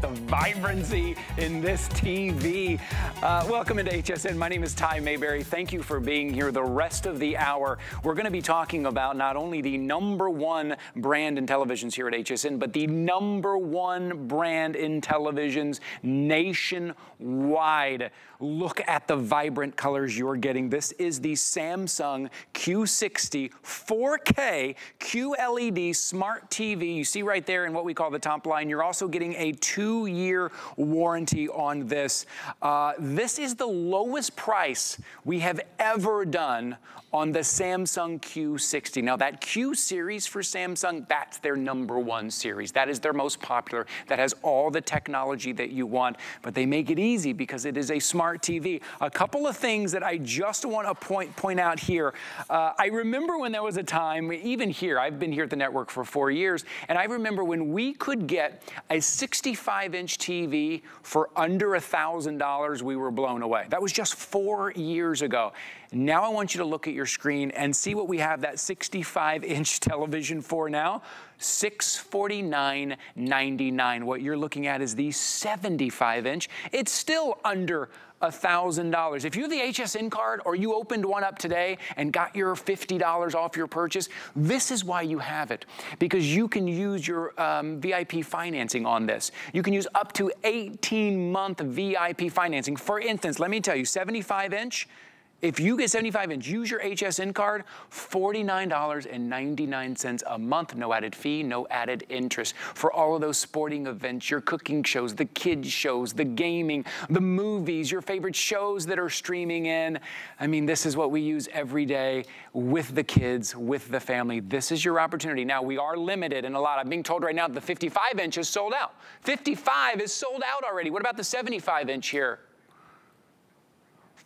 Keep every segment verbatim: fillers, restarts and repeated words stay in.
The vibrancy in this T V. Uh, welcome into H S N. My name is Ty Mayberry. Thank you for being here. The rest of the hour, we're going to be talking about not only the number one brand in televisions here at H S N, but the number one brand in televisions nationwide. Look at the vibrant colors you're getting. This is the Samsung Q sixty four K Q L E D smart T V. You see right there in what we call the top line. You're also getting a two two-year warranty on this. Uh, this is the lowest price we have ever done on the Samsung Q sixty. Now that Q series for Samsung, that's their number one series. That is their most popular. That has all the technology that you want, but they make it easy because it is a smart T V. A couple of things that I just want to point, point out here. Uh, I remember when there was a time, even here, I've been here at the network for four years, and I remember when we could get a sixty-five inch T V for under a thousand dollars, we were blown away. That was just four years ago. Now I want you to look at your screen and see what we have that sixty-five inch television for now. six forty-nine ninety-nine. What you're looking at is the seventy-five inch. It's still under a thousand dollars. If you have the H S N card or you opened one up today and got your fifty dollars off your purchase, this is why you have it, because you can use your um, V I P financing on this. You can use up to eighteen month V I P financing. For instance, let me tell you, seventy-five inch, if you get seventy-five inch, use your H S N card, forty-nine ninety-nine a month, no added fee, no added interest. For all of those sporting events, your cooking shows, the kids shows, the gaming, the movies, your favorite shows that are streaming in. I mean, this is what we use every day with the kids, with the family. This is your opportunity. Now, we are limited in a lot. I'm being told right now the fifty-five inch is sold out. fifty-five is sold out already. What about the seventy-five inch here?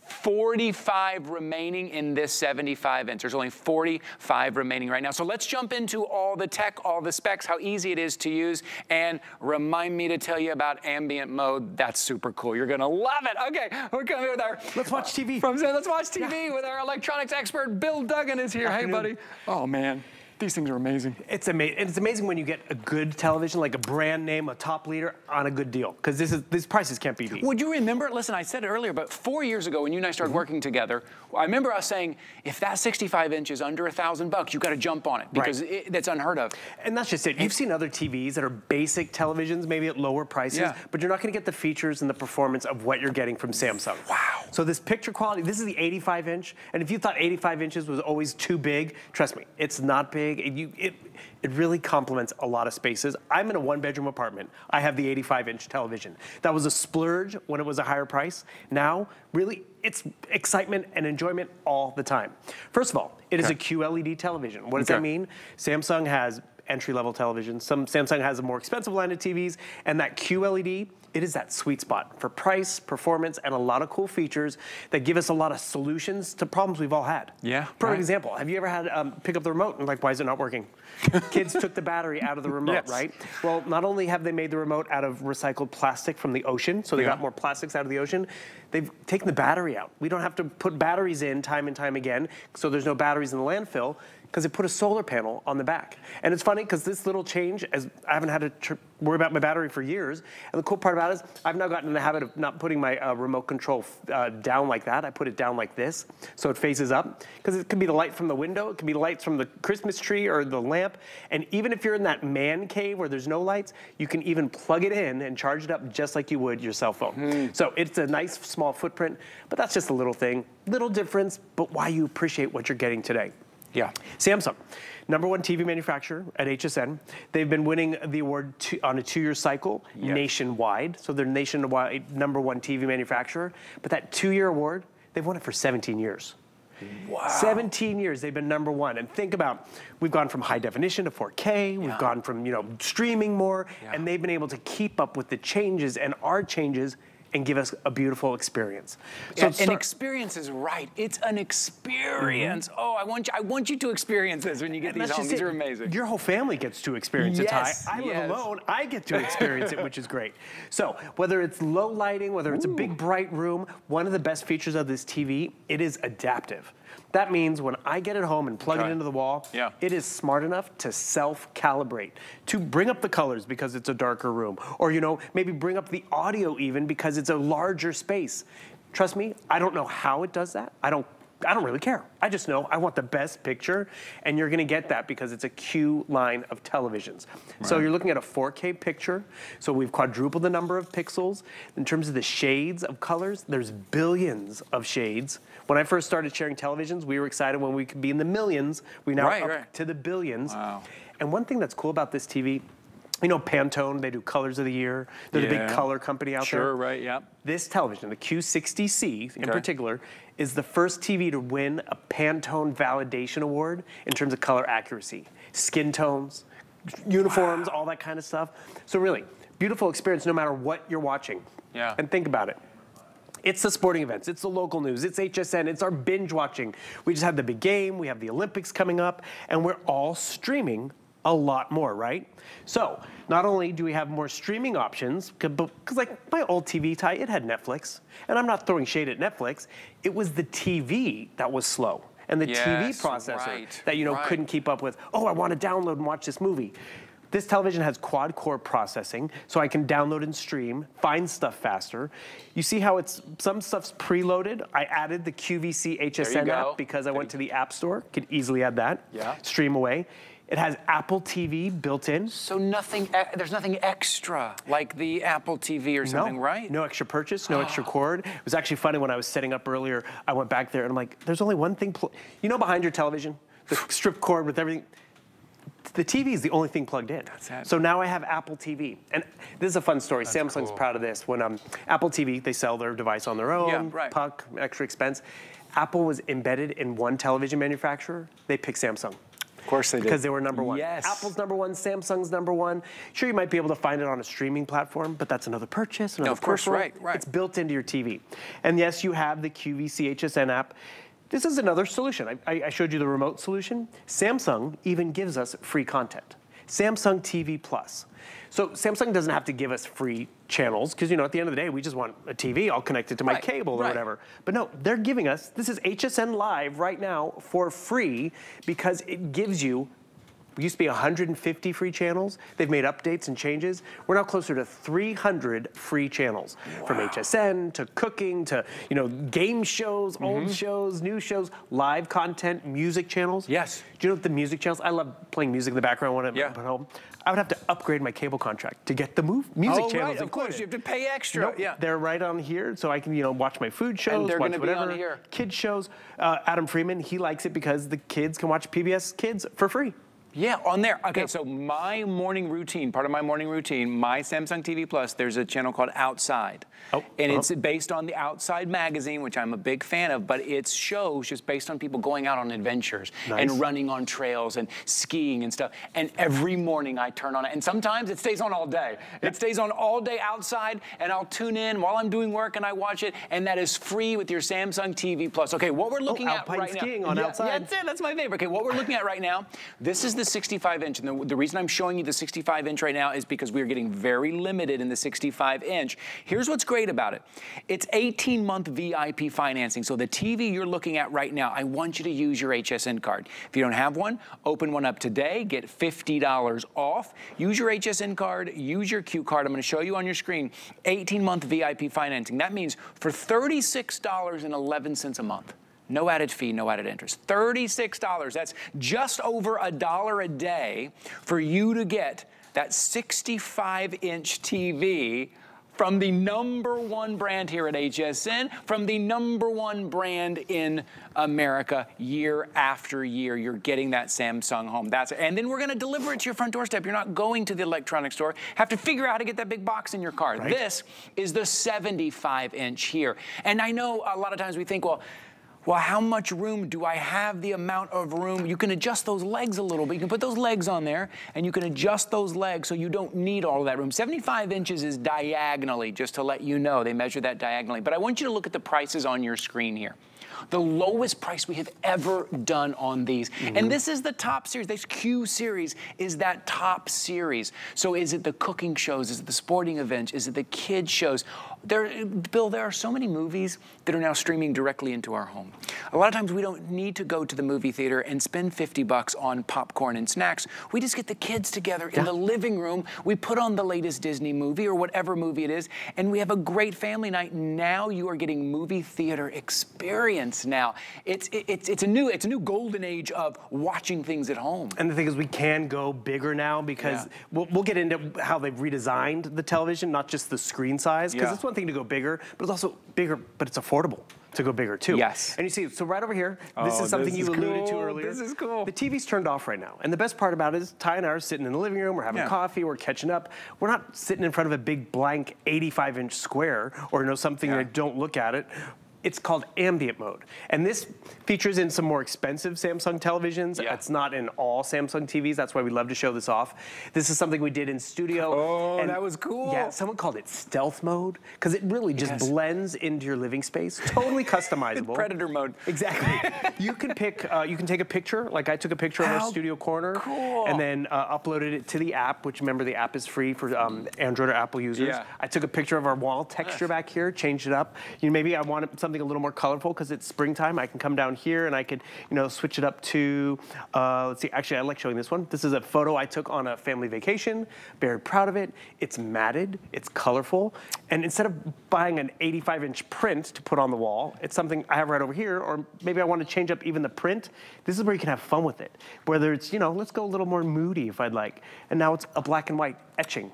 forty-five remaining in this seventy-five inch. There's only forty-five remaining right now. So let's jump into all the tech, all the specs, how easy it is to use, and remind me to tell you about ambient mode. That's super cool. You're gonna love it. Okay, we're coming with our Let's Watch T V. From Let's Watch T V yeah. with our electronics expert, Bill Duggan is here. Hey, buddy. Oh, man. These things are amazing. It's amazing. It's amazing when you get a good television, like a brand name, a top leader, on a good deal. Because this is these prices can't be beat. Would you remember? Listen, I said it earlier, but four years ago when you and I started mm-hmm. working together, I remember us saying, if that sixty-five inch is under a thousand bucks, you got to jump on it because right. it, that's unheard of. And that's just it. You've seen other T Vs that are basic televisions, maybe at lower prices, yeah. but you're not going to get the features and the performance of what you're getting from Samsung. Wow. So this picture quality. This is the eighty-five inch, and if you thought eighty-five inches was always too big, trust me, it's not big. It, you, it, it really complements a lot of spaces. I'm in a one-bedroom apartment. I have the eighty-five inch television. That was a splurge when it was a higher price. Now, really, it's excitement and enjoyment all the time. First of all, it okay. is a Q L E D television. What does okay. that mean? Samsung has entry-level television. Some Samsung has a more expensive line of T Vs, and that Q L E D, it is that sweet spot for price, performance, and a lot of cool features that give us a lot of solutions to problems we've all had. Yeah. For right. example, have you ever had um, pick up the remote and like, why is it not working? Kids took the battery out of the remote, yes. right? Well, not only have they made the remote out of recycled plastic from the ocean, so they yeah. got more plastics out of the ocean, they've taken the battery out. We don't have to put batteries in time and time again, so there's no batteries in the landfill, because it put a solar panel on the back. And it's funny, because this little change, as I haven't had to tr worry about my battery for years, and the cool part about it is I've now gotten in the habit of not putting my uh, remote control uh, down like that. I put it down like this, so it faces up, because it could be the light from the window, it could be lights from the Christmas tree or the lamp, and even if you're in that man cave where there's no lights, you can even plug it in and charge it up just like you would your cell phone. Mm. So it's a nice small footprint, but that's just a little thing, little difference, but why you appreciate what you're getting today. Yeah. Samsung, number one T V manufacturer at H S N. They've been winning the award two, on a two-year cycle yeah. nationwide. So they're nationwide number one T V manufacturer. But that two-year award, they've won it for seventeen years. Wow. seventeen years they've been number one. And think about, we've gone from high definition to four K, we've yeah. gone from, you know, streaming more, yeah. and they've been able to keep up with the changes and our changes and give us a beautiful experience. So yeah, an experience is right. It's an experience. Mm-hmm. Oh, I want you I want you to experience this when you get and these home. These are amazing. Your whole family gets to experience yes, it, Ty. I yes. live alone. I get to experience it, which is great. So whether it's low lighting, whether it's Ooh. a big bright room, one of the best features of this T V, it is adaptive. That means when I get it home and plug okay. it into the wall, yeah. it is smart enough to self-calibrate, to bring up the colors because it's a darker room, or you know, maybe bring up the audio even because it's a larger space. Trust me, I don't know how it does that. I don't I don't really care. I just know I want the best picture, and you're gonna get that because it's a Q line of televisions. Right. So you're looking at a four K picture, so we've quadrupled the number of pixels. In terms of the shades of colors, there's billions of shades. When I first started sharing televisions, we were excited when we could be in the millions. We now right, up right. to the billions. Wow. And one thing that's cool about this T V, you know Pantone, they do colors of the year. They're yeah. the big color company out sure, there. Sure, right, yeah. This television, the Q sixty C in okay. particular, is the first T V to win a Pantone validation award in terms of color accuracy. Skin tones, uniforms, wow. all that kind of stuff. So really, beautiful experience no matter what you're watching. Yeah. And think about it. It's the sporting events, it's the local news, it's H S N, it's our binge watching. We just had the big game, we have the Olympics coming up, and we're all streaming a lot more, right? So, not only do we have more streaming options, because like my old T V, Ty, it had Netflix, and I'm not throwing shade at Netflix, it was the T V that was slow, and the yes, T V processor right, that, you know, right. couldn't keep up with, oh, I wanna download and watch this movie. This television has quad-core processing, so I can download and stream, find stuff faster. You see how it's, some stuff's preloaded. I added the Q V C H S N app because I there went to the App Store, could easily add that, yeah. stream away. It has Apple T V built in. So nothing, there's nothing extra like the Apple T V or something, no, right? No extra purchase, no extra cord. It was actually funny when I was setting up earlier, I went back there and I'm like, there's only one thing, you know behind your television, the strip cord with everything. The T V is the only thing plugged in. That's it. So now I have Apple T V. And this is a fun story. That's Samsung's cool. proud of this. When um, Apple T V, they sell their device on their own, yeah, right. puck, extra expense. Apple was embedded in one television manufacturer. They picked Samsung. Of course they did. Because they were number one. Yes. Apple's number one, Samsung's number one. Sure, you might be able to find it on a streaming platform, but that's another purchase, another no, of course, peripheral. Right, right. It's built into your T V. And yes, you have the Q V C H S N app. This is another solution. I, I showed you the remote solution. Samsung even gives us free content. Samsung T V Plus. So Samsung doesn't have to give us free channels because, you know, at the end of the day, we just want a T V. I'll connect it to my right, cable or right. whatever. But no, they're giving us, this is H S N Live right now for free because it gives you, it used to be one hundred fifty free channels. They've made updates and changes. We're now closer to three hundred free channels wow. from H S N to cooking to, you know, game shows, mm-hmm. old shows, new shows, live content, music channels. Yes. Do you know what the music channels? I love playing music in the background when I'm yeah. at home. I would have to upgrade my cable contract to get the move music oh, channels. Right, of course, you have to pay extra. Nope, yeah. They're right on here, so I can, you know, watch my food shows, and they're watch gonna whatever, be on here. Kids shows. Uh, Adam Freeman, he likes it because the kids can watch P B S Kids for free. Yeah, on there. Okay, so my morning routine, part of my morning routine, my Samsung T V Plus, there's a channel called Outside. Oh, and uh-huh. it's based on the Outside magazine, which I'm a big fan of, but it's shows just based on people going out on adventures nice. And running on trails and skiing and stuff. And every morning I turn on it, and sometimes it stays on all day. Yeah. It stays on all day Outside, and I'll tune in while I'm doing work and I watch it, and that is free with your Samsung T V Plus. Okay, what we're looking oh, at right skiing now. On yeah, Outside. Yeah, that's it, that's my favorite. Okay, what we're looking at right now, this is the sixty-five inch, and the, the reason I'm showing you the sixty-five inch right now is because we're getting very limited in the sixty-five inch. Here's what's great about it. It's eighteen month V I P financing, so the T V you're looking at right now, I want you to use your H S N card. If you don't have one, open one up today, get fifty dollars off. Use your H S N card, use your Q card. I'm gonna show you on your screen, eighteen month V I P financing. That means for thirty-six dollars and eleven cents a month. No added fee, no added interest. thirty-six dollars, that's just over a dollar a day for you to get that sixty-five inch T V from the number one brand here at H S N, from the number one brand in America, year after year. You're getting that Samsung home. That's it. And then we're gonna deliver it to your front doorstep. You're not going to the electronics store. Have to figure out how to get that big box in your car. Right. This is the seventy-five inch here. And I know a lot of times we think, well, well, how much room do I have? The amount of room, you can adjust those legs a little bit. You can put those legs on there and you can adjust those legs so you don't need all of that room. seventy-five inches is diagonally, just to let you know. They measure that diagonally. But I want you to look at the prices on your screen here. the lowest price we have ever done on these. Mm-hmm. And this is the top series. This Q series is that top series. So is it the cooking shows? Is it the sporting events? Is it the kids shows? There, Bill, there are so many movies that are now streaming directly into our home. A lot of times we don't need to go to the movie theater and spend fifty bucks on popcorn and snacks. We just get the kids together in yeah. the living room. We put on the latest Disney movie or whatever movie it is, and we have a great family night. Now you are getting movie theater experience now. It's, it, it's, it's, a new, it's a new golden age of watching things at home. And the thing is, we can go bigger now because yeah. we'll, we'll get into how they've redesigned the television, not just the screen size, because yeah. it's one thing to go bigger, but it's also bigger, but it's affordable to go bigger too. Yes. And you see, so right over here, oh, this is something this you is alluded cool. to earlier. This is cool. The T V's turned off right now. And the best part about it is Ty and I are sitting in the living room, we're having yeah. coffee, we're catching up. We're not sitting in front of a big blank eighty-five inch square or you know, something yeah. that don't look at it. It's called ambient mode. And this features in some more expensive Samsung televisions. Yeah. It's not in all Samsung T Vs. That's why we love to show this off. This is something we did in studio. Oh, and that was cool. Yeah, someone called it stealth mode because it really just yes. blends into your living space. Totally customizable. Predator mode. Exactly. You can pick, uh, you can take a picture. Like I took a picture How of our studio corner cool. and then uh, uploaded it to the app, which remember the app is free for um, Android or Apple users. Yeah. I took a picture of our wall texture back here, changed it up. You know, maybe I want something a little more colorful because it's springtime. I can come down here and I could, you know, switch it up to, uh, let's see, actually I like showing this one. This is a photo I took on a family vacation. Very proud of it. It's matted, it's colorful. And instead of buying an eighty-five inch print to put on the wall, it's something I have right over here, or maybe I want to change up even the print. This is where you can have fun with it. Whether it's, you know, let's go a little more moody if I'd like. And now it's a black and white etching.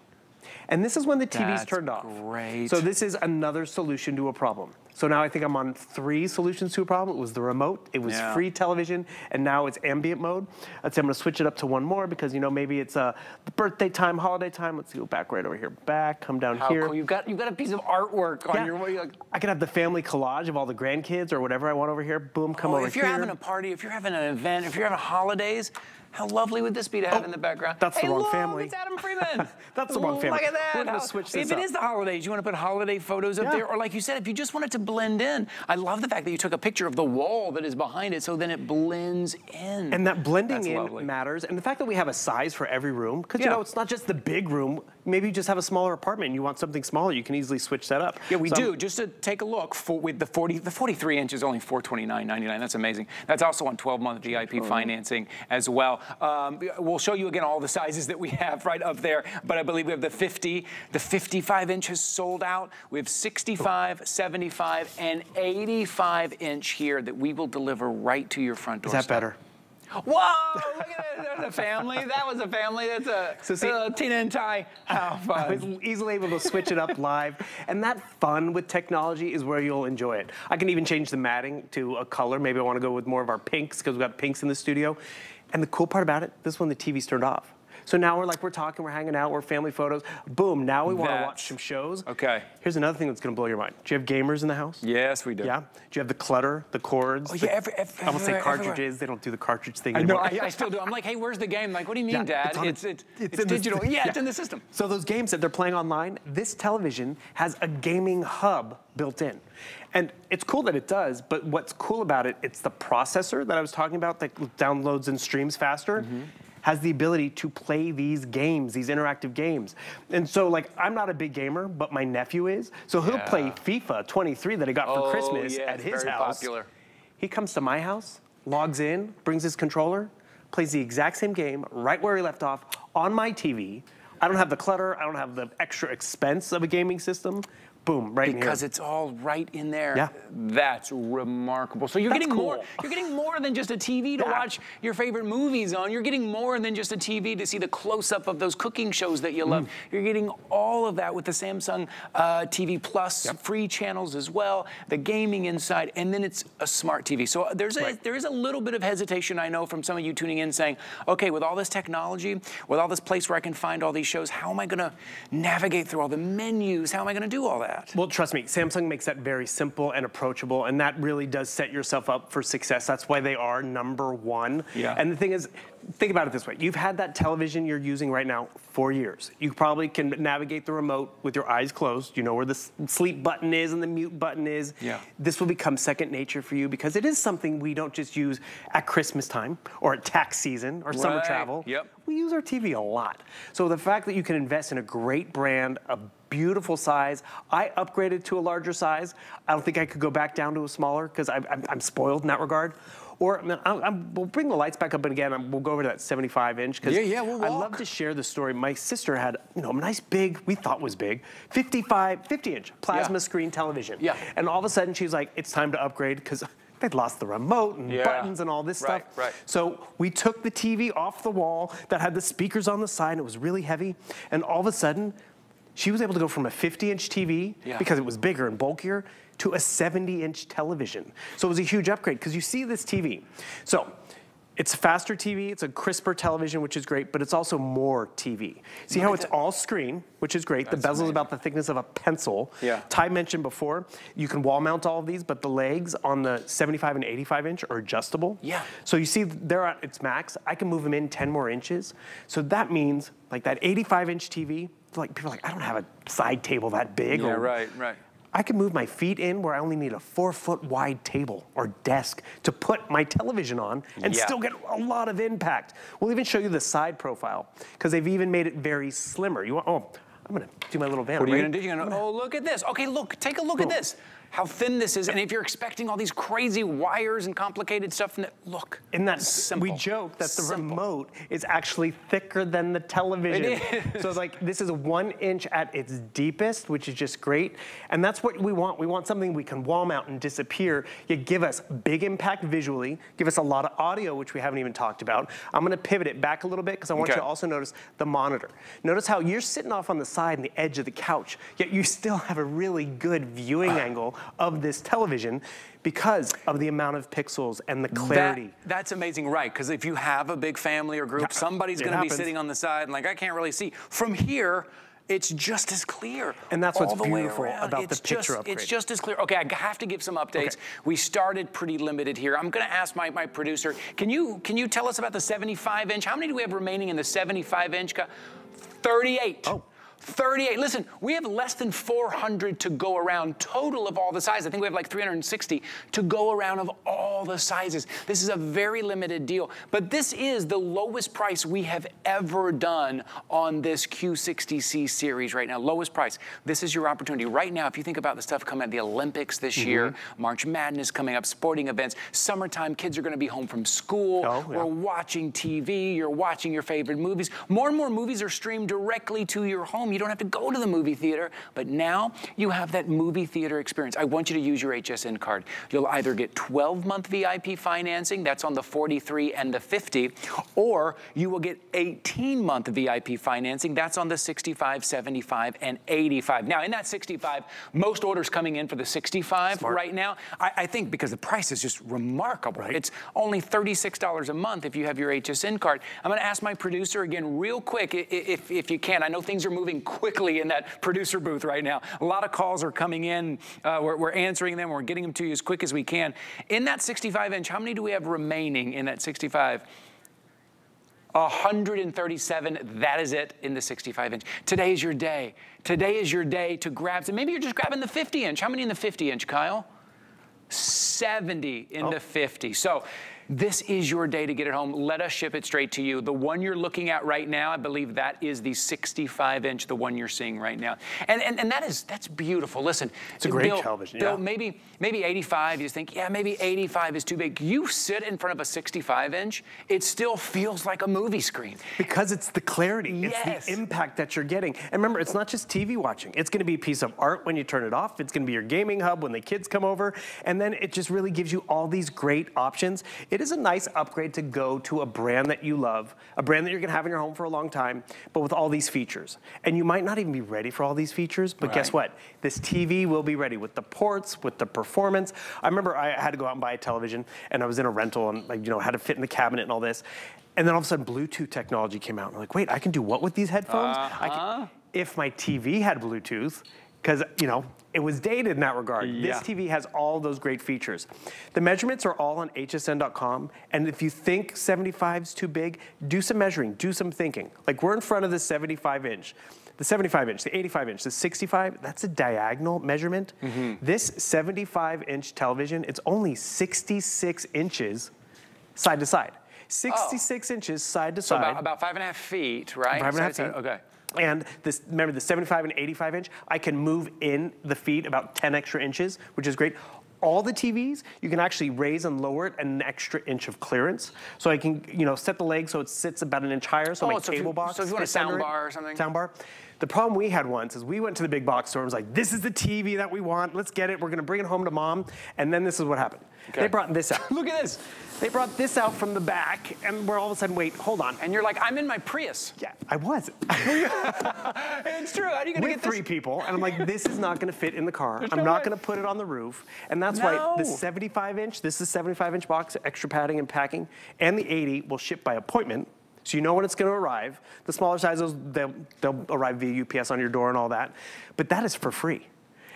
And this is when the T V's That's turned off. Great. So this is another solution to a problem. So now I think I'm on three solutions to a problem. It was the remote, it was yeah. free television, and now it's ambient mode. I'd say I'm gonna switch it up to one more because you know maybe it's uh, birthday time, holiday time. Let's go back right over here, back, come down How here. Cool. You've got, you've got a piece of artwork yeah. on your wall. Like, I could have the family collage of all the grandkids or whatever I want over here. Boom, come oh, over here. If you're here. having a party, if you're having an event, if you're having holidays, how lovely would this be to have oh, in the background? That's hey, the wrong look, family. It's Adam Freeman. That's the wrong family. Look at that. We're gonna switch this if up. It is the holidays, you want to put holiday photos up yeah. there, or like you said, if you just want it to blend in. I love the fact that you took a picture of the wall that is behind it, so then it blends in. And that blending that's in lovely. matters. And the fact that we have a size for every room, because yeah. you know it's not just the big room. Maybe you just have a smaller apartment and you want something smaller. You can easily switch that up. Yeah, we so do. I'm, just to take a look for, with the forty, the forty-three inch is only four twenty-nine ninety-nine. That's amazing. That's also on twelve month V I P oh. financing as well. Um, we'll show you again all the sizes that we have right up there, but I believe we have the fifty, the fifty-five inch is sold out. We have sixty-five, seventy-five, and eighty-five inch here that we will deliver right to your front door. Is that step. better? Whoa! Look at that. There's a family. That was a family. That's a, so see, a Tina and Ty. How fun. I was easily able to switch it up live. And that fun with technology is where you'll enjoy it. I can even change the matting to a color. Maybe I want to go with more of our pinks because we've got pinks in the studio. And the cool part about it, this one, the T V's turned off. So now we're like, we're talking, we're hanging out, we're family photos. Boom, now we want to watch some shows. Okay. Here's another thing that's going to blow your mind. Do you have gamers in the house? Yes, we do. Yeah? Do you have the clutter, the cords? Oh, yeah, the, every, every, I almost say cartridges. Everywhere. They don't do the cartridge thing anymore. I know, I, I still do. I'm like, hey, where's the game? Like, what do you mean, yeah, Dad? It's, on it's, it's, it's, it's in digital. The, yeah, yeah, it's in the system. So those games that they're playing online, this television has a gaming hub built in. And it's cool that it does, but what's cool about it, it's the processor that I was talking about that downloads and streams faster. Mm-hmm. Has the ability to play these games, these interactive games. And so like, I'm not a big gamer, but my nephew is. So he'll yeah. play FIFA twenty-three that I got oh, for Christmas yeah, at his house. Popular. He comes to my house, logs in, brings his controller, plays the exact same game right where he left off on my T V. I don't have the clutter, I don't have the extra expense of a gaming system. Boom, right because in here. It's all right in there. Yeah. That's remarkable. So you're That's getting cool. more you're getting more than just a T V to yeah. watch your favorite movies on. You're getting more than just a T V to see the close-up of those cooking shows that you love. Mm. You're getting all of that with the Samsung uh, T V Plus yep. free channels as well, the gaming inside, and then it's a smart T V. So there's a, right. there is a little bit of hesitation, I know, from some of you tuning in saying, okay, with all this technology, with all this place where I can find all these shows, how am I gonna navigate through all the menus? How am I gonna do all that? that. Well, trust me, Samsung makes that very simple and approachable, and that really does set yourself up for success. That's why they are number one. Yeah. And the thing is, think about it this way. You've had that television you're using right now for years. You probably can navigate the remote with your eyes closed. You know where the sleep button is and the mute button is. Yeah. This will become second nature for you, because it is something we don't just use at Christmas time or at tax season or right. summer travel. Yep. We use our T V a lot. So the fact that you can invest in a great brand, a beautiful size. I upgraded to a larger size. I don't think I could go back down to a smaller because I'm, I'm, I'm spoiled in that regard. Or I'm, I'm, we'll bring the lights back up, and again, I'm, we'll go over to that seventy-five inch because yeah, yeah, we'll I love to share the story. My sister had, you know, a nice big, we thought was big, fifty-five, fifty inch plasma yeah. screen television. Yeah. And all of a sudden she's like, it's time to upgrade because they'd lost the remote and yeah. buttons and all this right, stuff. Right. So we took the T V off the wall that had the speakers on the side, and it was really heavy. And all of a sudden, she was able to go from a fifty inch T V, yeah. because it was bigger and bulkier, to a seventy inch television. So it was a huge upgrade, because you see this T V. So it's a faster T V, it's a crisper television, which is great, but it's also more T V. See how it's all screen, which is great. That's the bezel is about the thickness of a pencil. Yeah. Ty mentioned before, you can wall mount all of these, but the legs on the seventy-five and eighty-five inch are adjustable. Yeah. So you see they're at its max. I can move them in ten more inches. So that means like that eighty-five inch T V, like people are like, I don't have a side table that big. Yeah, or, right, right. I can move my feet in where I only need a four foot wide table or desk to put my television on and yeah. still get a lot of impact. We'll even show you the side profile because they've even made it very slimmer. You want, oh, I'm gonna do my little van. What are you gonna do? You're gonna, oh, look at this. Okay, look, take a look cool. at this. How thin this is, and if you're expecting all these crazy wires and complicated stuff, look. And that's simple. We joke that the simple. remote is actually thicker than the television. It is. So it's like, this is one inch at its deepest, which is just great. And that's what we want. We want something we can wall mount and disappear. You give us big impact visually, give us a lot of audio, which we haven't even talked about. I'm gonna pivot it back a little bit, because I want okay. you to also notice the monitor. Notice how you're sitting off on the side and the edge of the couch, yet you still have a really good viewing uh. angle of this television because of the amount of pixels and the clarity. That, that's amazing, right? Because if you have a big family or group, somebody's gonna be sitting on the side and like, I can't really see. From here, it's just as clear. And that's what's beautiful about the picture upgrade. It's just as clear. Okay, I have to give some updates. Okay. We started pretty limited here. I'm gonna ask my, my producer, can you, can you tell us about the seventy-five inch? How many do we have remaining in the seventy-five inch? thirty-eight. Oh. thirty-eight, listen, we have less than four hundred to go around total of all the sizes. I think we have like three hundred sixty to go around of all the sizes. This is a very limited deal, but this is the lowest price we have ever done on this Q sixty C series right now, lowest price. This is your opportunity. Right now, if you think about the stuff coming at the Olympics this mm-hmm. year, March Madness coming up, sporting events, summertime, kids are gonna be home from school, oh, yeah. we're watching T V, you're watching your favorite movies. More and more movies are streamed directly to your home. You don't have to go to the movie theater, but now you have that movie theater experience. I want you to use your H S N card. You'll either get twelve month V I P financing, that's on the forty-three and the fifty, or you will get eighteen month V I P financing, that's on the sixty-five, seventy-five, and eighty-five. Now, in that sixty-five, most orders coming in for the sixty-five Smart. right now, I, I think because the price is just remarkable. Right. It's only thirty-six dollars a month if you have your H S N card. I'm gonna ask my producer again real quick, if, if you can. I know things are moving quickly in that producer booth right now. A lot of calls are coming in. Uh, we're, we're answering them. We're getting them to you as quick as we can. In that sixty-five inch, how many do we have remaining in that sixty-five? one hundred thirty-seven, that is it in the sixty-five inch. Today is your day. Today is your day to grab some. Maybe you're just grabbing the fifty inch. How many in the fifty inch, Kyle? seventy in oh. the fifty. So this is your day to get it home. Let us ship it straight to you. The one you're looking at right now, I believe that is the sixty-five inch, the one you're seeing right now. And and, and that is, that's beautiful. Listen, it's a great Bill, television. Bill, yeah. maybe, maybe eighty-five, you just think, yeah, maybe eighty-five is too big. You sit in front of a sixty-five inch, it still feels like a movie screen. Because it's the clarity, yes. it's the impact that you're getting. And remember, it's not just T V watching. It's gonna be a piece of art when you turn it off. It's gonna be your gaming hub when the kids come over. And then it just really gives you all these great options. It It is a nice upgrade to go to a brand that you love, a brand that you're gonna have in your home for a long time, but with all these features. And you might not even be ready for all these features, but right. guess what? This T V will be ready with the ports, with the performance. I remember I had to go out and buy a television, and I was in a rental and like, you know, had to fit in the cabinet and all this. And then all of a sudden Bluetooth technology came out. And I'm like, wait, I can do what with these headphones? Uh-huh. I can, if my T V had Bluetooth, because, you know, it was dated in that regard. Yeah. This T V has all those great features. The measurements are all on H S N dot com, and if you think seventy-five's too big, do some measuring, do some thinking. Like, we're in front of the seventy-five inch. The seventy-five inch, the eighty-five inch, the sixty-five, that's a diagonal measurement. Mm-hmm. This seventy-five inch television, it's only sixty-six inches side to side. sixty-six oh. inches side to so side. So about, about five and a half feet, right? Five and a half feet. Okay. And this, remember the seventy-five and eighty-five inch, I can move in the feet about ten extra inches, which is great. All the T Vs, you can actually raise and lower it an extra inch of clearance. So I can, you know, set the leg so it sits about an inch higher, so oh, my so cable you, box. So if you want a sound bar or something? Sound bar. The problem we had once is we went to the big box store and was like, this is the T V that we want, let's get it, we're gonna bring it home to mom, and then this is what happened. Okay. They brought this out. Look at this. They brought this out from the back, and we're all of a sudden, wait, hold on. And you're like, I'm in my Prius. Yeah, I was. It's true, how are you gonna With get this? three people, and I'm like, this is not gonna fit in the car. There's I'm no not way. gonna put it on the roof, and that's no. why the seventy-five inch, this is seventy-five inch box, extra padding and packing, and the eighty will ship by appointment. So you know when it's gonna arrive. The smaller sizes, they'll, they'll arrive via U P S on your door and all that. But that is for free.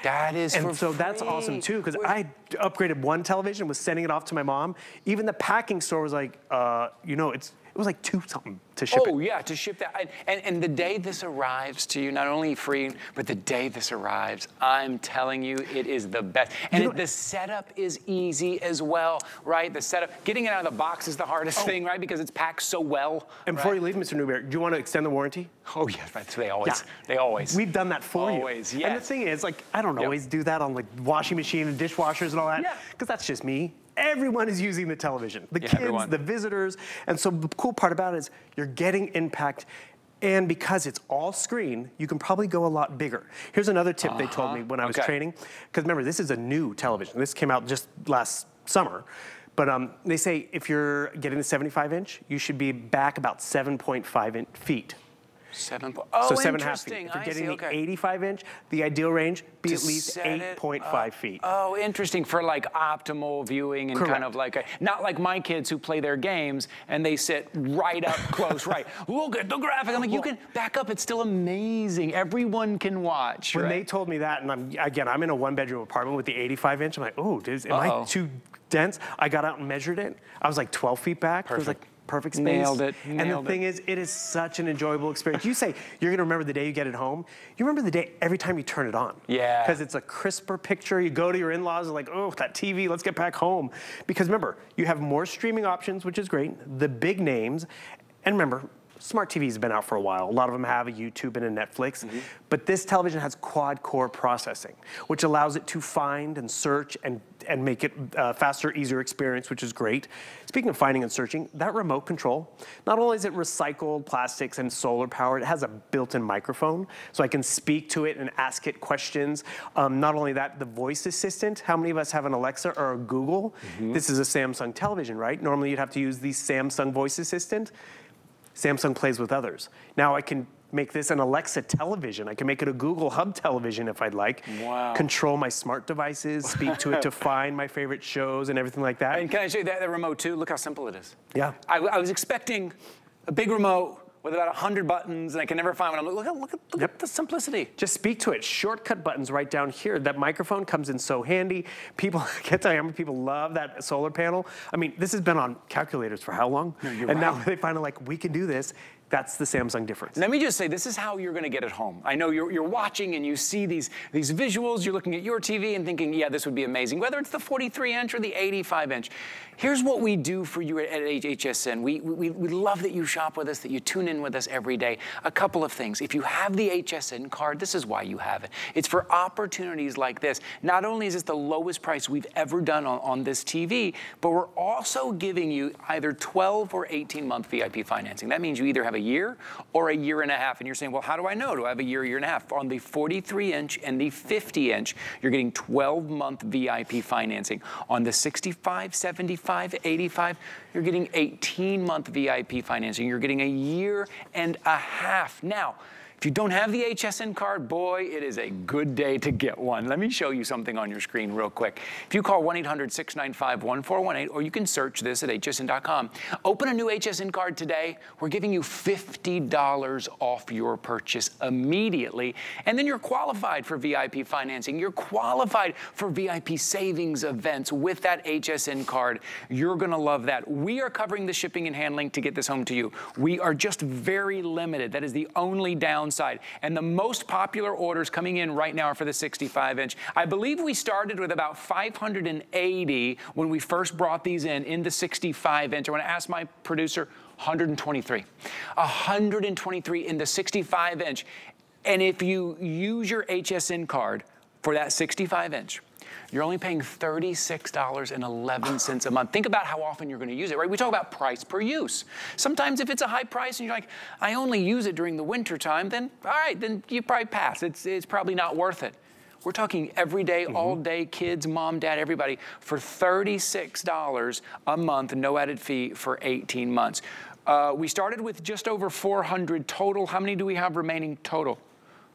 That is and for so free. That's awesome too, because I upgraded one television, was sending it off to my mom. Even the packing store was like, uh, you know, it's it was like two something to ship oh, it. Oh yeah, to ship that. And, and the day this arrives to you, not only free, but the day this arrives, I'm telling you, it is the best. And you know, it, the setup is easy as well, right? The setup, getting it out of the box is the hardest oh. thing, right? Because it's packed so well. And right? before you leave, Mister Newberry, do you want to extend the warranty? Oh yeah, that's they always, yeah. they always. We've done that for always, you. Always, yeah. And the thing is, like, I don't yep. always do that on like washing machine and dishwashers and all that, because yeah. that's just me. Everyone is using the television. The yeah, kids, everyone. the visitors. And so the cool part about it is you're getting impact, and because it's all screen, you can probably go a lot bigger. Here's another tip uh-huh. they told me when I was okay. training, because remember, this is a new television. This came out just last summer. But um, they say if you're getting the seventy-five inch, you should be back about seven point five feet. Seven, oh, so seven interesting. And a half feet. If you're getting see, okay. the eighty-five inch, the ideal range be to at least eight point five feet. Oh, interesting, for like optimal viewing and Correct. kind of like, a, not like my kids who play their games and they sit right up close, right? Look at the graphic. I'm like, well, you can back up. It's still amazing. Everyone can watch. When right? they told me that, and I'm again, I'm in a one bedroom apartment with the eighty-five inch. I'm like, oh, dude, am Uh-oh. I too dense? I got out and measured it. I was like twelve feet back. Perfect. It was like, perfect space. Nailed it. And Nailed the thing it. is, it is such an enjoyable experience. You say you're gonna remember the day you get it home. You remember the day every time you turn it on. Yeah. Because it's a crisper picture. You go to your in-laws and like, oh, that T V, let's get back home. Because remember, you have more streaming options, which is great, the big names. And remember, smart T Vs have been out for a while. A lot of them have a YouTube and a Netflix. Mm-hmm. But this television has quad-core processing, which allows it to find and search and, and make it a faster, easier experience, which is great. Speaking of finding and searching, that remote control, not only is it recycled plastics and solar powered, it has a built-in microphone, so I can speak to it and ask it questions. Um, not only that, the voice assistant. How many of us have an Alexa or a Google? Mm-hmm. This is a Samsung television, right? Normally you'd have to use the Samsung voice assistant. Samsung plays with others. Now I can make this an Alexa television. I can make it a Google Hub television if I'd like. Wow. Control my smart devices, speak to it to find my favorite shows and everything like that. And can I show you that, that remote too? Look how simple it is. Yeah. I, I was expecting a big remote with about a hundred buttons, and I can never find one. I'm like, look at, look at, look yep. at the simplicity. Just speak to it. Shortcut buttons right down here. That microphone comes in so handy. People, I can't tell you how many people love that solar panel. I mean, this has been on calculators for how long? No, you're and right. now they finally like, we can do this. That's the Samsung difference. Let me just say, this is how you're gonna get it home. I know you're, you're watching and you see these, these visuals, you're looking at your T V and thinking, yeah, this would be amazing, whether it's the forty-three inch or the eighty-five inch. Here's what we do for you at, at H S N. We, we, we love that you shop with us, that you tune in with us every day. A couple of things. If you have the H S N card, this is why you have it. It's for opportunities like this. Not only is this the lowest price we've ever done on, on this T V, but we're also giving you either twelve or eighteen month V I P financing. That means you either have a year or a year and a half, and you're saying, well, how do I know? Do I have a year, year and a half? On the forty-three inch and the fifty inch, you're getting twelve month V I P financing. On the sixty-five, seventy-five, eighty-five, you're getting eighteen month V I P financing. You're getting a year and a half. Now, If you don't have the H S N card, boy, it is a good day to get one. Let me show you something on your screen real quick. If you call one eight hundred, six nine five, one four one eight, or you can search this at H S N dot com, open a new H S N card today. We're giving you fifty dollars off your purchase immediately, and then you're qualified for V I P financing. You're qualified for V I P savings events with that H S N card. You're gonna love that. We are covering the shipping and handling to get this home to you. We are just very limited. That is the only downside. And the most popular orders coming in right now are for the sixty-five inch. I believe we started with about five hundred eighty when we first brought these in, in the sixty-five inch. I wanna ask my producer, one hundred twenty-three. one hundred twenty-three in the sixty-five inch. And if you use your H S N card for that sixty-five inch, you're only paying thirty-six dollars and eleven cents a month. Think about how often you're gonna use it, right? We talk about price per use. Sometimes if it's a high price and you're like, I only use it during the winter time, then all right, then you probably pass. It's, it's probably not worth it. We're talking every day, mm-hmm. all day, kids, mom, dad, everybody, for thirty-six dollars a month, no added fee for eighteen months. Uh, we started with just over four hundred total. How many do we have remaining total?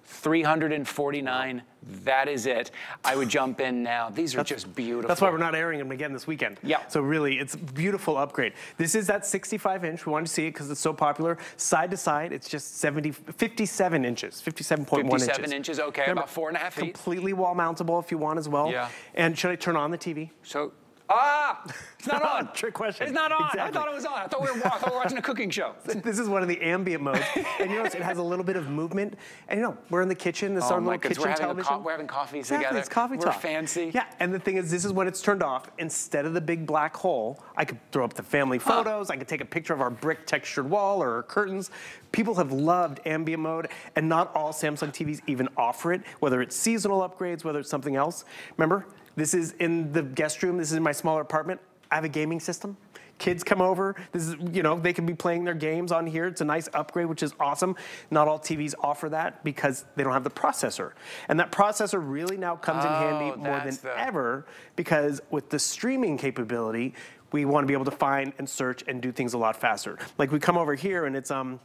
three hundred forty-nine. That is it. I would jump in now. These are that's, just beautiful. That's why we're not airing them again this weekend. Yeah. So really, it's a beautiful upgrade. This is that sixty-five inch. We wanted to see it because it's so popular. Side to side, it's just seventy, fifty-seven inches, fifty-seven point one inches. fifty-seven inches, okay, remember, about four and a half feet. Completely wall mountable if you want as well. Yeah. And should I turn on the T V? So. Ah, it's not on. Trick question. It's not on. Exactly. I thought it was on. I thought, we were, I thought we were watching a cooking show. This is one of the ambient modes. And you notice it has a little bit of movement. And you know, we're in the kitchen. This is oh our little kitchen we're television. We're having coffees exactly. together. It's coffee we're talk. fancy. Yeah, and the thing is, this is when it's turned off. Instead of the big black hole, I could throw up the family photos. Huh. I could take a picture of our brick textured wall or our curtains. People have loved ambient mode, and not all Samsung T Vs even offer it, whether it's seasonal upgrades, whether it's something else. Remember? This is in the guest room. This is in my smaller apartment. I have a gaming system. Kids come over. This is, you know, they can be playing their games on here. It's a nice upgrade, which is awesome. Not all T Vs offer that because they don't have the processor. And that processor really now comes oh, in handy more than the... ever, because with the streaming capability, we want to be able to find and search and do things a lot faster. Like we come over here and it's, um,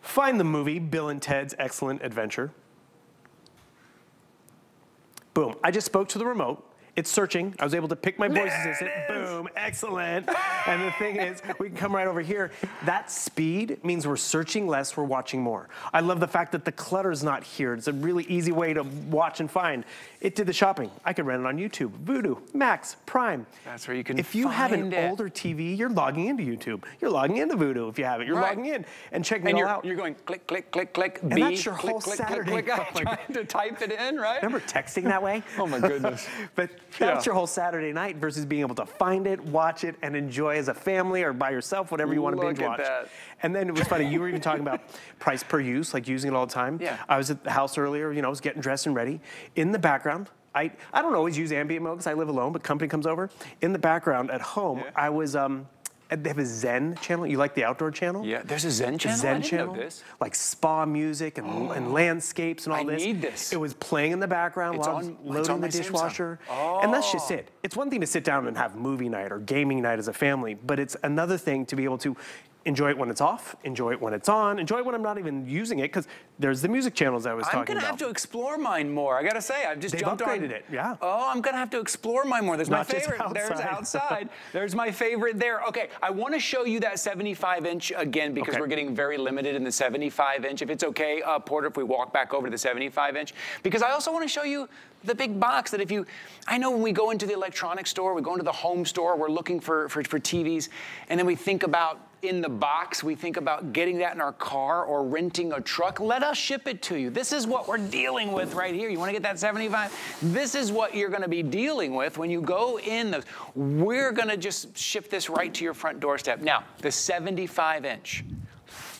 find the movie Bill and Ted's Excellent Adventure. Boom, I just spoke to the remote. It's searching. I was able to pick my voice assistant. Boom, excellent. And the thing is, we can come right over here. That speed means we're searching less, we're watching more. I love the fact that the clutter's not here. It's a really easy way to watch and find. It did the shopping. I could rent it on YouTube, Vudu, Max, Prime. That's where you can find it. If you have an it. older T V, you're logging into YouTube. You're logging into Vudu if you have it. You're right. logging in and checking and it all out. You're going click, click, click, click, and B, that's your click, whole click, Saturday. Click, click, click, trying to type it in, right? Remember texting that way? Oh my goodness. But that's yeah. your whole Saturday night versus being able to find it, watch it, and enjoy as a family or by yourself, whatever you want to binge watch. That. And then it was funny, you were even talking about price per use, like using it all the time. Yeah. I was at the house earlier, you know, I was getting dressed and ready. In the background, I, I don't always use ambient mode because I live alone, but company comes over. In the background at home, yeah. I was... Um, They have a Zen channel. You like the outdoor channel? Yeah, there's a Zen channel? Zen I didn't channel. know this. Like spa music and, oh. and landscapes and all I this. I need this. It was playing in the background it's while on, loading the dishwasher. Oh. And that's just it. It's one thing to sit down and have movie night or gaming night as a family, but it's another thing to be able to enjoy it when it's off, enjoy it when it's on, enjoy it when I'm not even using it, because there's the music channels I was I'm talking about. I'm gonna have to explore mine more. I gotta say, I've just They've jumped on. They've upgraded it, yeah. Oh, I'm gonna have to explore mine more. There's not my favorite, outside. there's outside. There's my favorite there. Okay, I wanna show you that seventy-five inch again, because okay. we're getting very limited in the seventy-five inch. If it's okay, uh, Porter, if we walk back over to the seventy-five inch, because I also wanna show you the big box that if you, I know when we go into the electronics store, we go into the home store, we're looking for, for, for T Vs, and then we think about in the box, we think about getting that in our car or renting a truck. Let us ship it to you. This is what we're dealing with right here. You wanna get that seventy-five? This is what you're gonna be dealing with when you go in those. We're gonna just ship this right to your front doorstep. Now, the seventy-five inch.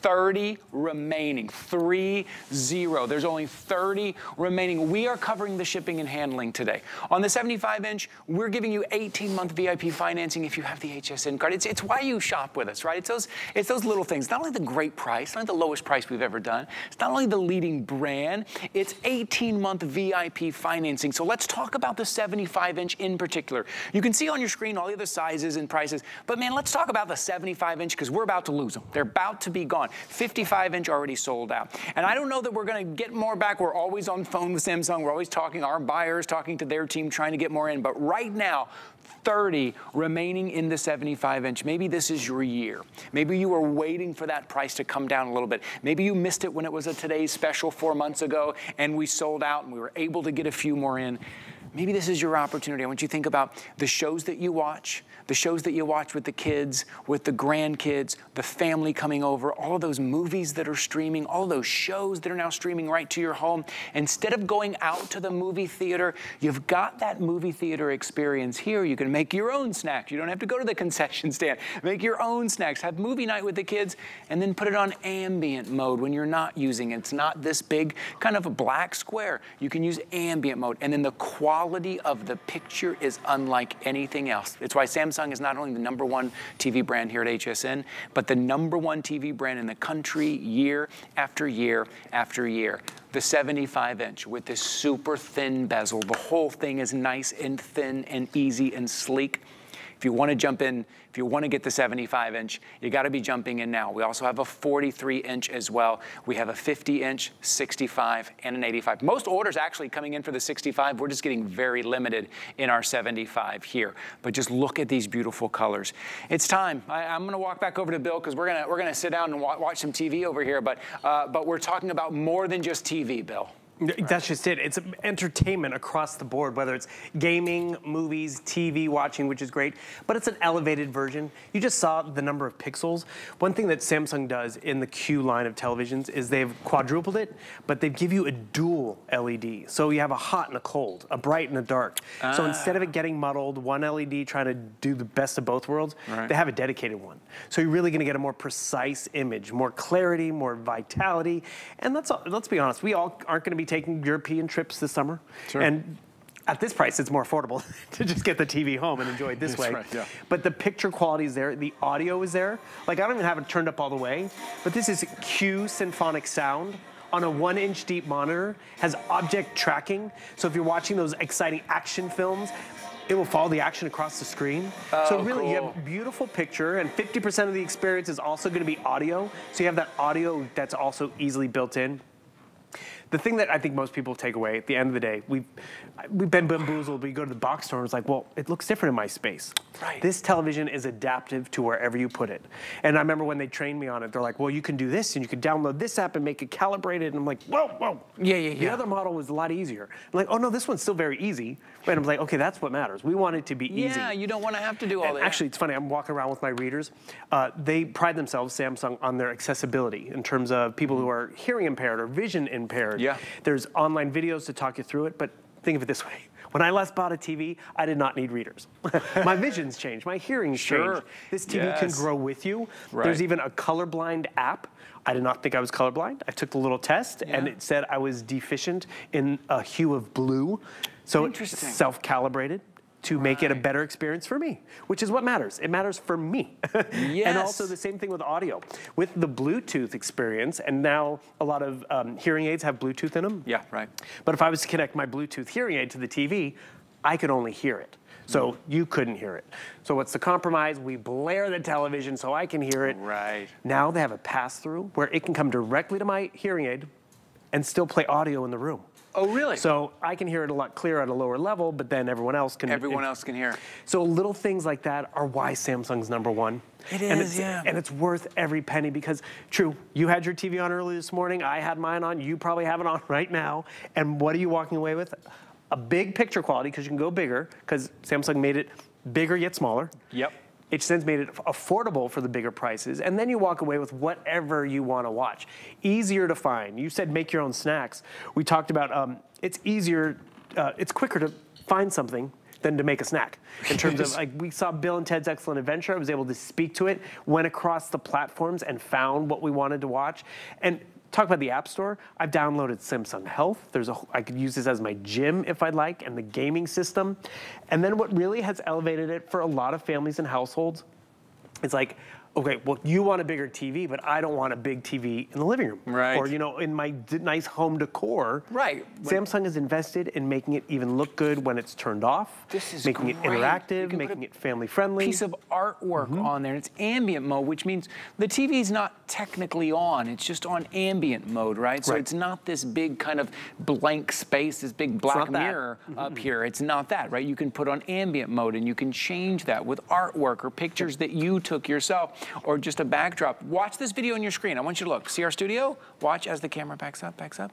thirty remaining, three zero. There's only thirty remaining. We are covering the shipping and handling today. On the seventy-five inch, we're giving you eighteen month V I P financing if you have the H S N card. It's, it's why you shop with us, right? It's those, it's those little things. Not only the great price, not only the lowest price we've ever done. It's not only the leading brand, it's eighteen month V I P financing. So let's talk about the seventy-five inch in particular. You can see on your screen all the other sizes and prices, but man, let's talk about the seventy-five inch because we're about to lose them. They're about to be gone. fifty-five inch already sold out. And I don't know that we're gonna get more back. We're always on the phone with Samsung. We're always talking, our buyers talking to their team, trying to get more in. But right now, thirty remaining in the seventy-five inch. Maybe this is your year. Maybe you were waiting for that price to come down a little bit. Maybe you missed it when it was a today's special four months ago and we sold out and we were able to get a few more in. Maybe this is your opportunity. I want you to think about the shows that you watch, the shows that you watch with the kids, with the grandkids, the family coming over, all of those movies that are streaming, all those shows that are now streaming right to your home. Instead of going out to the movie theater, you've got that movie theater experience here. You can make your own snacks. You don't have to go to the concession stand. Make your own snacks. Have movie night with the kids, and then put it on ambient mode when you're not using it. It's not this big kind of a black square. You can use ambient mode, and then the quality quality of the picture is unlike anything else. It's why Samsung is not only the number one T V brand here at H S N, but the number one T V brand in the country year after year after year. The seventy-five inch with this super thin bezel. The whole thing is nice and thin and easy and sleek. If you want to jump in, if you want to get the seventy-five inch, you got to be jumping in now. We also have a forty-three inch as well. We have a fifty inch, sixty-five, and an eighty-five. Most orders actually coming in for the sixty-five. We're just getting very limited in our seventy-five here. But just look at these beautiful colors. It's time. I, I'm going to walk back over to Bill because we're gonna we're gonna sit down and wa watch some T V over here. But uh, but we're talking about more than just T V, Bill. That's just it. It's entertainment across the board, whether it's gaming, movies, T V watching, which is great, but it's an elevated version. You just saw the number of pixels. One thing that Samsung does in the Q line of televisions is they've quadrupled it, but they give you a dual L E D. So you have a hot and a cold, a bright and a dark. Ah. So instead of it getting muddled, one L E D trying to do the best of both worlds, right. They have a dedicated one. So you're really going to get a more precise image, more clarity, more vitality. And that's all, let's be honest, we all aren't going to be taking European trips this summer. Sure. And at this price, it's more affordable to just get the T V home and enjoy it this way. Right, yeah. But the picture quality is there, the audio is there. Like, I don't even have it turned up all the way, but this is Q symphonic sound on a one inch deep monitor, has object tracking. So if you're watching those exciting action films, it will follow the action across the screen. Oh, so really, cool. You have a beautiful picture, and fifty percent of the experience is also gonna be audio. So you have that audio that's also easily built in. The thing that I think most people take away at the end of the day, we've, we've been bamboozled. We go to the box store and it's like, well, it looks different in my space. Right. This television is adaptive to wherever you put it. And I remember when they trained me on it, they're like, well, you can do this and you can download this app and make it calibrated. And I'm like, whoa, whoa. Yeah, yeah, yeah. The other model was a lot easier. I'm like, oh no, this one's still very easy. And I'm like, okay, that's what matters. We want it to be easy. Yeah, you don't want to have to do all that. Actually, it's funny. I'm walking around with my readers. Uh, they pride themselves, Samsung, on their accessibility in terms of people who are hearing impaired or vision impaired. Yeah. There's online videos to talk you through it, but think of it this way. When I last bought a T V, I did not need readers. My vision's changed, my hearing's sure. changed. This T V yes. can grow with you. Right. There's even a colorblind app. I did not think I was colorblind. I took the little test yeah. and it said I was deficient in a hue of blue. So it's self-calibrated to make right. it a better experience for me, which is what matters. It matters for me. Yes. And also the same thing with audio. With the Bluetooth experience, and now a lot of um, hearing aids have Bluetooth in them. Yeah, right. But if I was to connect my Bluetooth hearing aid to the T V, I could only hear it. So mm. you couldn't hear it. So what's the compromise? We blare the television so I can hear it. Right. Now they have a pass-through where it can come directly to my hearing aid and still play audio in the room. Oh, really? So I can hear it a lot clearer at a lower level, but then everyone else can. Everyone else can hear. So little things like that are why Samsung's number one. It is, and it's, yeah. And it's worth every penny because, true, you had your T V on early this morning, I had mine on, you probably have it on right now, and what are you walking away with? A big picture quality, because you can go bigger, because Samsung made it bigger yet smaller. Yep. H S N's made it affordable for the bigger prices, and then you walk away with whatever you want to watch. Easier to find. You said make your own snacks. We talked about um, it's easier, uh, it's quicker to find something than to make a snack. In terms of, like, we saw Bill and Ted's Excellent Adventure. I was able to speak to it, went across the platforms and found what we wanted to watch. And talk about the App Store. I've downloaded Samsung Health. There's a, I could use this as my gym if I'd like, and the gaming system. And then what really has elevated it for a lot of families and households is like, okay, well, you want a bigger T V, but I don't want a big T V in the living room. Right. Or, you know, in my d nice home decor. Right. Samsung has invested in making it even look good when it's turned off. This is making great. it interactive, making it family-friendly. Piece of artwork mm-hmm. on there. It's ambient mode, which means the T V's not technically on. It's just on ambient mode, right? So right. it's not this big kind of blank space, this big black mirror mm-hmm. up here. It's not that, right? You can put on ambient mode, and you can change that with artwork or pictures that you took yourself, or just a backdrop. Watch this video on your screen. I want you to look. See our studio? Watch as the camera backs up, backs up.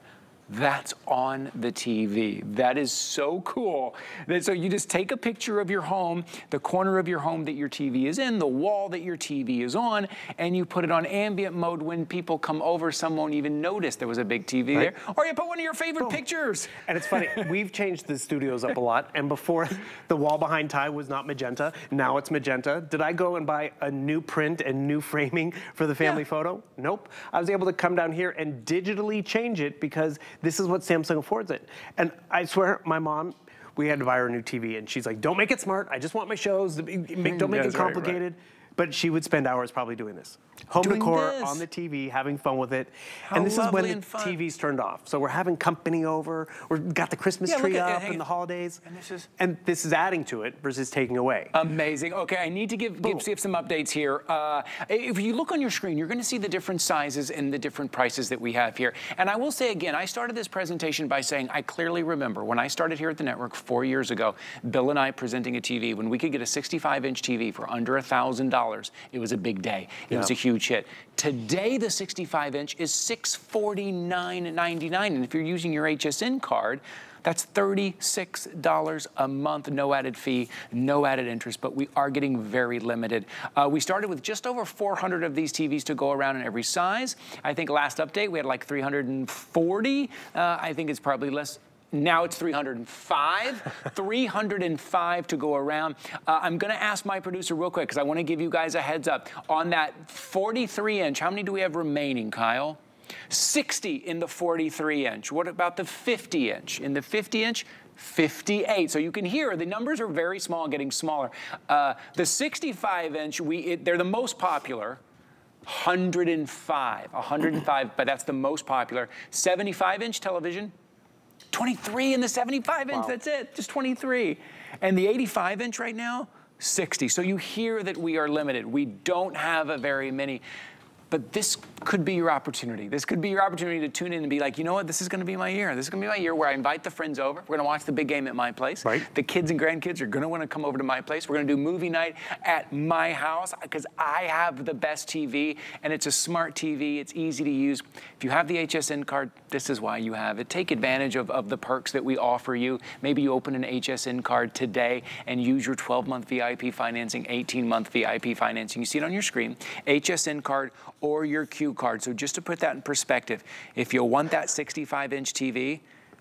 That's on the T V. That is so cool. So you just take a picture of your home, the corner of your home that your T V is in, the wall that your T V is on, and you put it on ambient mode. When people come over, some won't even notice there was a big T V right. there. Or you put one of your favorite Boom. pictures. And it's funny, we've changed the studios up a lot, and before the wall behind Ty was not magenta, now it's magenta. Did I go and buy a new print and new framing for the family yeah. photo? Nope. I was able to come down here and digitally change it because this is what Samsung affords it. And I swear, my mom, we had to buy her a new T V, and she's like, don't make it smart. I just want my shows. Don't make That's it complicated. Right, right. But she would spend hours probably doing this. Home doing decor this. on the T V, having fun with it. How and this is when the T V's turned off. So we're having company over. We've got the Christmas yeah, tree at, up and the holidays. And this, is and this is adding to it versus taking away. Amazing. Okay, I need to give, give, give some updates here. Uh, if you look on your screen, you're going to see the different sizes and the different prices that we have here. And I will say again, I started this presentation by saying I clearly remember when I started here at the network four years ago, Bill and I presenting a T V when we could get a sixty-five inch T V for under a thousand dollars. It was a big day. It yeah. was a huge hit. Today, the sixty-five inch is six forty-nine ninety-nine, and if you're using your H S N card, that's thirty-six dollars a month, no added fee, no added interest, but we are getting very limited. Uh, we started with just over four hundred of these T Vs to go around in every size. I think last update, we had like three hundred forty. Uh, I think it's probably less. Now it's three hundred five, three hundred five to go around. Uh, I'm gonna ask my producer real quick because I wanna give you guys a heads up. On that forty-three inch, how many do we have remaining, Kyle? sixty in the forty-three inch. What about the fifty inch? In the fifty inch, fifty-eight. So you can hear the numbers are very small, getting smaller. Uh, the sixty-five inch, we it, they're the most popular. one hundred five, one hundred five, but that's the most popular. seventy-five inch television, twenty-three in the seventy-five inch, wow. that's it, just twenty-three. And the eighty-five inch right now, sixty. So you hear that we are limited. We don't have a very many, but this could be your opportunity. This could be your opportunity to tune in and be like, you know what, this is gonna be my year. This is gonna be my year where I invite the friends over. We're gonna watch the big game at my place. Right. The kids and grandkids are gonna wanna come over to my place. We're gonna do movie night at my house because I have the best T V, and it's a smart T V, it's easy to use. If you have the H S N card, this is why you have it. Take advantage of, of the perks that we offer you. Maybe you open an H S N card today and use your twelve month V I P financing, eighteen month V I P financing. You see it on your screen, H S N card or your Q card. So just to put that in perspective, if you want that sixty-five inch T V,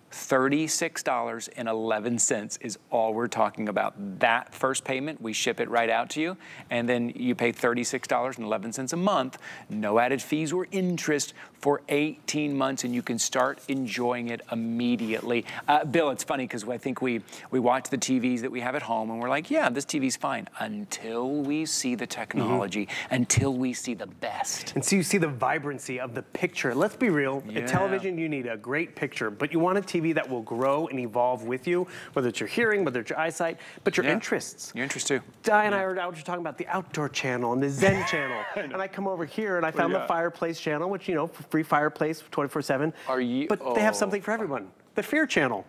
thirty-six dollars and eleven cents is all we're talking about. That first payment, we ship it right out to you, and then you pay thirty-six dollars and eleven cents a month, no added fees or interest for eighteen months, and you can start enjoying it immediately. Uh, Bill, it's funny because I think we, we watch the T Vs that we have at home, and we're like, yeah, this T V's fine, until we see the technology, mm-hmm. until we see the best. And so you see the vibrancy of the picture. Let's be real, yeah. in television you need a great picture, but you want a T V that will grow and evolve with you, whether it's your hearing, whether it's your eyesight, but your yeah. interests. Your interests too. Diane and yeah. I were out talking about the outdoor channel and the Zen channel. I and I come over here and I found the fireplace channel, which, you know, free fireplace twenty-four seven. Are you? But oh. they have something for everyone. The fear channel.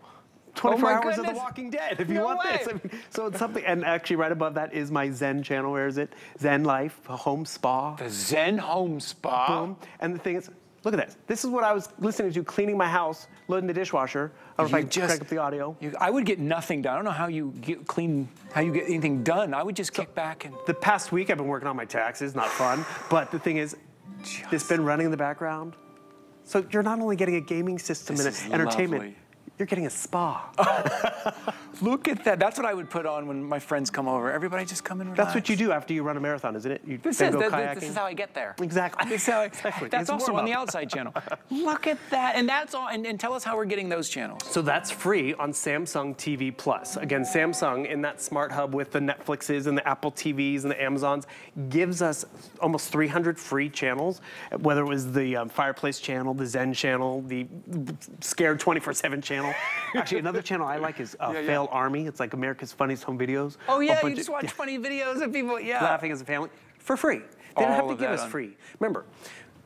twenty-four oh hours goodness. of The Walking Dead, if you no want way. this. I mean, so it's something, and actually right above that is my Zen channel. Where is it? Zen Life, Home Spa. The Zen Home Spa. Boom. And the thing is, look at this. This is what I was listening to cleaning my house, loading the dishwasher. I don't know if I just crank up the audio. You, I would get nothing done. I don't know how you get clean, how you get anything done. I would just kick so, back and. The past week I've been working on my taxes, not fun. But the thing is, just. It's been running in the background. So you're not only getting a gaming system this and entertainment, lovely. you're getting a spa. Look at that. That's what I would put on when my friends come over. Everybody just come and relax. That's what you do after you run a marathon, isn't it? You this, is, go the, kayaking. This is how I get there. Exactly. This how I, exactly. That's it's also on the Outside channel. Look at that. And that's all. And, and tell us how we're getting those channels. So that's free on Samsung T V Plus. Again, Samsung in that smart hub with the Netflixes and the Apple T Vs and the Amazons gives us almost three hundred free channels, whether it was the um, Fireplace channel, the Zen channel, the Scared twenty-four seven channel. Actually, another channel I like is uh, yeah, yeah. Fail Army. It's like America's Funniest Home Videos. Oh yeah, you just watch yeah. funny videos of people yeah. laughing as a family for free. They All don't have to give us on. free. Remember,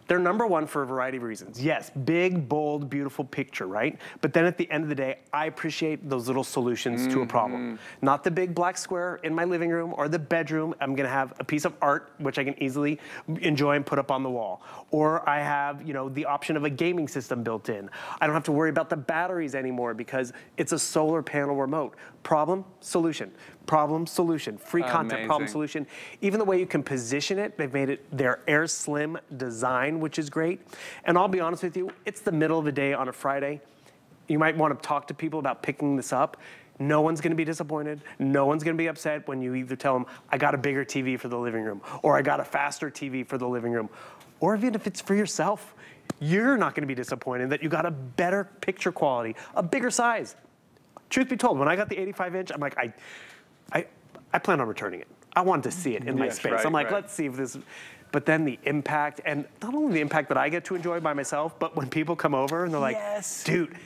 they're number one for a variety of reasons. Yes, big, bold, beautiful picture, right? But then at the end of the day, I appreciate those little solutions mm-hmm. to a problem. Not the big black square in my living room or the bedroom. I'm gonna have a piece of art, which I can easily enjoy and put up on the wall. Or I have, you know, the option of a gaming system built in. I don't have to worry about the batteries anymore because it's a solar panel remote. Problem, solution. Problem, solution, free content, Amazing. problem, solution. Even the way you can position it, they've made it their air slim design, which is great. And I'll be honest with you, it's the middle of the day on a Friday. You might want to talk to people about picking this up. No one's gonna be disappointed. No one's gonna be upset when you either tell them, I got a bigger T V for the living room, or I got a faster T V for the living room, or even if it's for yourself, you're not gonna be disappointed that you got a better picture quality, a bigger size. Truth be told, when I got the eighty-five inch, I'm like, I. I, I plan on returning it. I wanted to see it in yes, my space. Right, I'm like, right. let's see if this, but then the impact, and not only the impact that I get to enjoy by myself, but when people come over and they're like, yes. dude,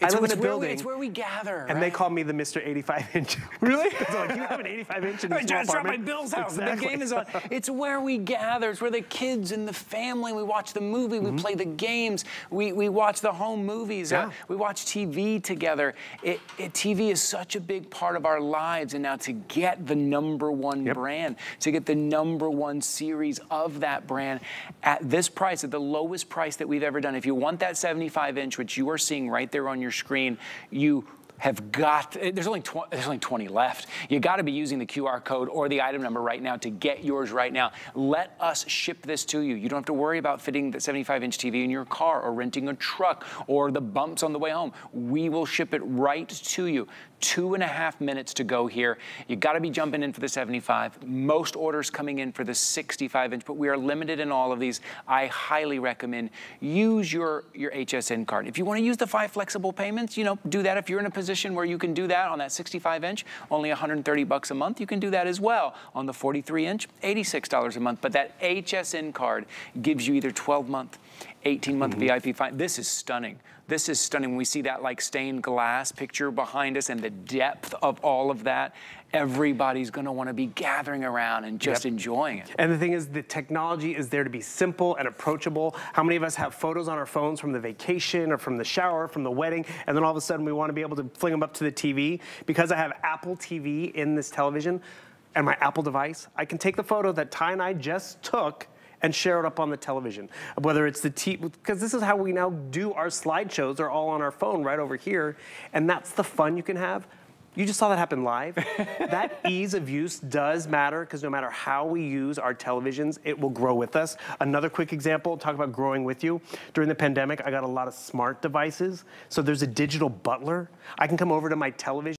it's I live in a building. We, it's where we gather, And right? they call me the Mister eighty-five inch. Really? They're like, you have an eighty-five inch in this small apartment? It's at my Bill's house, exactly. The game is on. It's where we gather. It's where the kids and the family, we watch the movie, we mm-hmm. play the games, we, we watch the home movies, yeah. uh, we watch T V together. It, it, T V is such a big part of our lives, and now to get the number one yep. brand, to get the number one series of that brand at this price, at the lowest price that we've ever done. If you want that seventy-five inch, which you are seeing right there on your screen, you have got, there's only, there's only twenty left. You gotta be using the Q R code or the item number right now to get yours right now. Let us ship this to you. You don't have to worry about fitting the seventy-five inch T V in your car or renting a truck or the bumps on the way home. We will ship it right to you. Two and a half minutes to go here. You gotta be jumping in for the seventy-five. Most orders coming in for the sixty-five inch, but we are limited in all of these. I highly recommend use your, your H S N card. If you wanna use the five flexible payments, you know, do that. If you're in a position where you can do that on that sixty-five inch, only one hundred thirty bucks a month, you can do that as well. On the forty-three inch, eighty-six dollars a month, but that H S N card gives you either twelve month, eighteen month mm-hmm. V I P fine. This is stunning. This is stunning. When we see that like stained glass picture behind us and the depth of all of that, everybody's going to want to be gathering around and just yep. enjoying it. And the thing is, the technology is there to be simple and approachable. How many of us have photos on our phones from the vacation or from the shower, from the wedding, and then all of a sudden we want to be able to fling them up to the T V? Because I have Apple T V in this television and my Apple device, I can take the photo that Ty and I just took and share it up on the television. Whether it's the T V, because this is how we now do our slideshows, they're all on our phone right over here, and that's the fun you can have. You just saw that happen live. That ease of use does matter, because no matter how we use our televisions, it will grow with us. Another quick example, talk about growing with you. During the pandemic, I got a lot of smart devices, so there's a digital butler. I can come over to my television